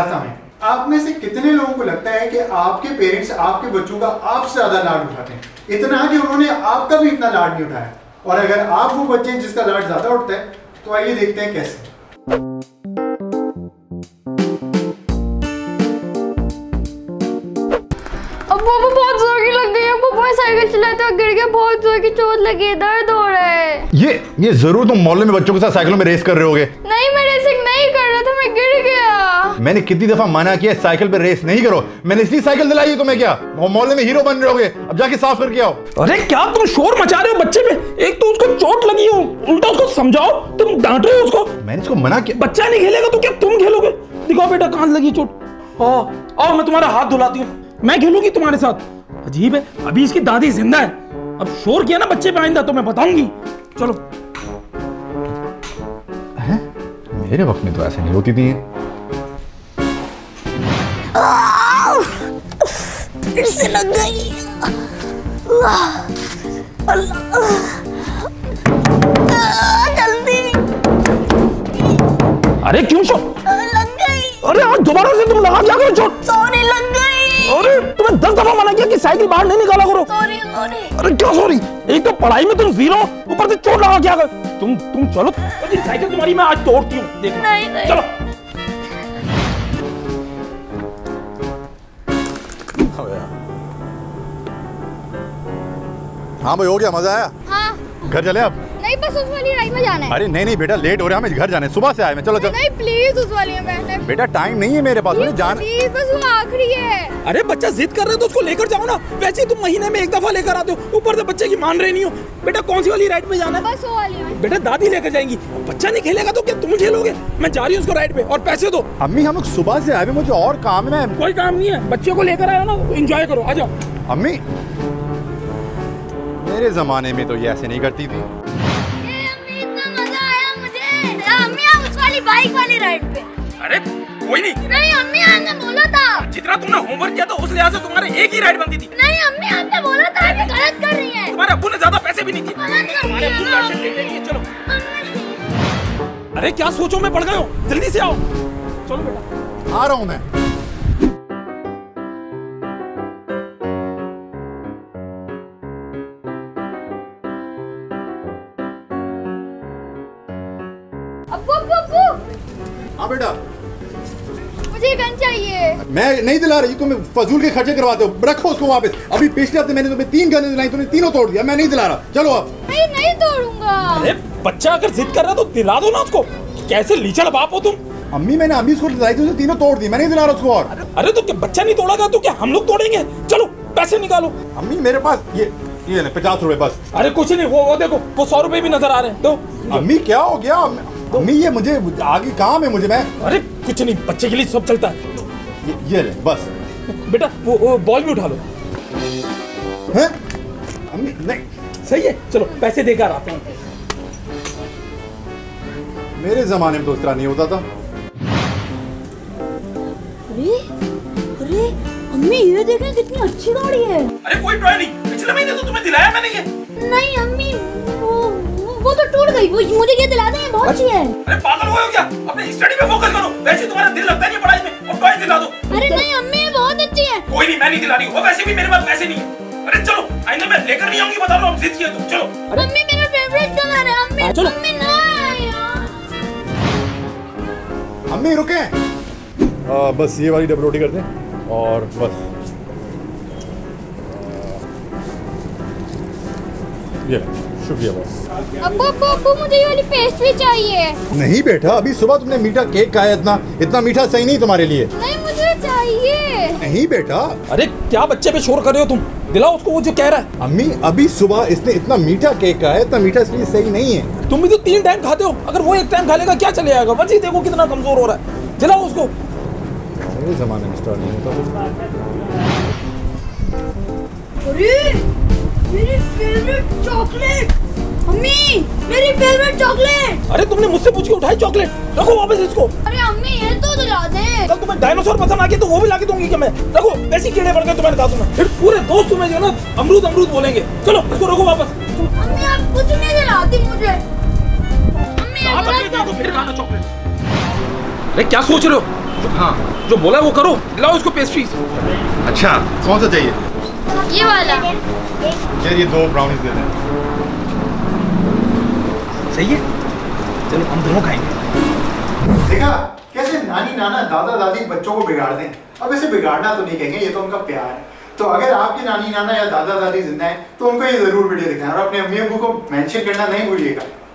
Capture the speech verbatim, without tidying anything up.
असम है। आप में से कितने लोगों को लगता है कि आपके पेरेंट्स आपके बच्चों का आपसे ज़्यादा लाड उठाते हैं, इतना कि उन्होंने आपका भी इतना लाड नहीं उठाया? और अगर आप वो बच्चे हैं जिसका लाड ज़्यादा उठता है, तो आइए देखते हैं कैसे। अब्बू अब्बू बहुत जोर की लग गई है, अब्बू बहुत साइकिल चलाते हुए गिर गया, बहुत जोर की चोट लगी है, दर्द हो रहा है। ये ये जरूर तुम मोहल्ले में बच्चों के साथ साइकिलों में रेस कर रहे होगे। नहीं, मैं रेसिंग नहीं कर रहा था, मैं गिर गया। मैंने कितनी दफा मना किया साइकिल पे रेस नहीं करो, मैंने इसलिए साइकिल दिलाई है तुम्हें। क्या मोहल्ले में हीरो बन रहे होगे, अब जाके साफ करके आओ। अरे क्या तुम शोर मचा रहे हो बच्चे में, एक तो उसको चोट लगी हो, उल्टा उसको समझाओ, तुम डांट रहे हो उसको। मैंने इसको मना किया बच्चा नहीं खेलेगा तो क्या तुम खेलोगे? दिखाओ बेटा कहाँ लगी चोट, आओ आओ मैं तुम्हारा हाथ धुलाती हूँ, मैं खेलूंगी तुम्हारे साथ। अजीब है, अभी इसकी दादी जिंदा है, अब शोर किया ना बच्चे पे आइंदा तो मैं बताऊंगी। चलो मेरे वक्त में तो ऐसे नहीं होती थी। फिर से लग गई। जल्दी। अरे क्यों शो? लग गई। अरे आज दोबारा से तुम लगा क्या करो चोट? सॉरी लग गई। अरे तुम्हें दस दफा मना किया कि साइकिल बाहर नहीं निकाला करो। Sorry sorry. अरे क्या सॉरी? एक तो पढ़ाई में तुम जीरो, ऊपर से चोट लगा क्या करो? तुम तुम चलो, तो साइकिल तुम्हारी मैं आज तोड़ती हूँ। देखो नहीं, नहीं। चलो हाँ भाई हो गया, मजा आया? हाँ। घर चले आप? नहीं बस उस वाली राइड में जाना है। अरे नहीं नहीं बेटा लेट हो रहा है, हमें घर जाना है, सुबह से आए मैं। चलो चलो। नहीं प्लीज उस वाली में बेटा टाइम नहीं है मेरे पास, मुझे जाना है, बस वो आखिरी है। अरे बच्चा जिद कर रहा है तो उसको लेकर जाओ ना, वैसे तुम महीने में एक दफा लेकर आते हो, ऊपर से बच्चे की मान रहे नहीं हो। बेटा कौन सी वाली राइड में जाना है? बस वो वाली में। बेटा दादी लेकर जाएंगी, बच्चा नहीं खेलेगा तो क्या तुम खेलोगे? मैं जा रही हूँ उसको राइड पे, और पैसे दो। अम्मी हम लोग सुबह से आए हुए, मुझे और काम है। कोई काम नहीं है, बच्चे को लेकर आया ना, एंजॉय करो, आ जाओ। अम्मी मेरे जमाने में तो ये ऐसे नहीं करती थी। ये अम्मी इतना मजा आया मुझे। अम्मी आप उस वाली बाइक वाली राइड पे। अरे कोई नहीं। नहीं अम्मी आपने बोला था। जितना तुमने होमवर्क किया था उस लिहाज से तुम्हारे एक ही राइड बनती थी। नहीं अम्मी आपने बोला था, ये गलत कर रही है। तुम्हारे अब्बू ने ज्यादा पैसे भी नहीं दिए। चलो अरे क्या सोचो मैं पड़ गए हो, जल्दी से आओ। चलो बेटा आ रहा हूँ मैं। हाँ बेटा मुझे गन चाहिए। मैं नहीं दिला रही, तुम्हें फजूल के खर्चे करवाते हो, रखो उसको वापस। अभी पिछले हफ्ते मैंने तुम्हें तीन गन दिलाई, तुमने तीनों तोड़ दिया, मैं नहीं दिला रहा। चलो अब मैं नहीं तोड़ूंगा। अरे बच्चा अगर जिद कर रहा तो दिला दो ना उसको, कैसे लीचड़ बाप हो तुम। अम्मी मैंने अम्मी उसको दिलाई थी, तीनों तोड़ दी, मैं नहीं दिला रहा उसको। और अरे तो बच्चा नहीं तोड़ेगा तो क्या हम लोग तोड़ेंगे? चलो पैसे निकालो। अम्मी मेरे पास ये ये नहीं पचास रुपए बस। अरे कुछ नहीं, वो वो देखो वो सौ रुपए भी नजर आ रहे हैं। तो अम्मी क्या हो गया अम्मी, ये मुझे आगे काम है मुझे मैं। अरे कुछ नहीं, बच्चे के लिए सब चलता है। ये, ये ले बस बेटा वो, वो बॉल भी उठा लो। हैं अम्मी नहीं सही है, चलो पैसे देकर आते हैं। मेरे जमाने में तो इस तरह नहीं होता था। अरे अरे अम्मी ये देखें कितनी अच्छी गाड़ी है। अरे कोई ट्राई नहीं, पिछले महीने तो तुम्हें दिलाया मैंने ये। नहीं अम्मी वो तो टूट गई, वो मुझे ये दिला दें, बहुत अच्छी है। अरे पागल हुए हो क्या, अपने स्टडी पे फोकस करो, वैसे तुम्हारा दिल लगता नहीं पढ़ाई में, और टॉयज दिला दो। अरे नहीं अम्मी बहुत अच्छी है। कोई नहीं मैं नहीं दिला रही हूँ, वैसे भी मेरे पास पैसे नहीं है। अरे चलो आइंदा मैं लेकर नहीं आऊंगी, बता रहा हूँ आप जिद किए तुम। चलो अम्मी मेरा फेवरेट कलर है अम्मी। चलो अम्मी ना अम्मी रुके, बस ये वाली डबल रोटी कर दें और बस ये शुक्रिया बॉस। अब्बू अब्बू मुझे ये वाली पेस्ट्री चाहिए। नहीं बेटा अभी सुबह तुमने मीठा केक खाया, इतना इतना मीठा सही नहीं तुम्हारे लिए। नहीं मुझे चाहिए। नहीं बेटा। अरे क्या बच्चे पे शोर कर रहे हो तुम, दिलाओ उसको वो जो कह रहा है। अम्मी अभी सुबह इसने इतना मीठा केक खाया, इतना मीठा इसलिए सही नहीं है। तुम भी तो तीन टाइम खाते हो, अगर वो एक टाइम खा लेगा क्या चले जाएगा? वजी देखो कितना कमजोर हो रहा है, दिलाओ उसको। जमाने में स्टार नहीं होता। मेरी फेवरेट चॉकलेट अम्मी, मेरी फेवरेट चॉकलेट। अरे तुमने मुझसे पूछ के उठाई चॉकलेट, रखो वापस इसको। अरे अम्मी ये तो दिला दे। कल तुम्हें डायनासोर पसंद आ गया तो वो भी लाके दूंगी क्या मैं? रखो, वैसे कीड़े पड़ गए तुम्हारे दांतों में, फिर पूरे दोस्त तुम्हें जो ना अमरूद अमरूद बोलेंगे। चलो इसको रखो वापस। अम्मी आप कुछ नहीं दिलाती मुझे। अम्मी आप फिर खाना चॉकलेट। अरे क्या सोच रहे हो, तो हाँ जो बोला वो करो, लाओ इसको पेस्ट्रीज। अच्छा कौन सा चाहिए? ये वाला यार, ये दो ब्राउनीज दे दें। सही है, चलो हम दोनों खाएंगे। देखा कैसे नानी नाना दादा दादी बच्चों को बिगाड़ते हैं। अब इसे बिगाड़ना तो नहीं कहेंगे, ये तो उनका प्यार है। तो अगर आपके नानी नाना या दादा दादी जिंदा हैं तो उनको ये जरूर वीडियो दिखाएं और अपने अम्मी अबू को मेंशन करना नहीं भूलिएगा।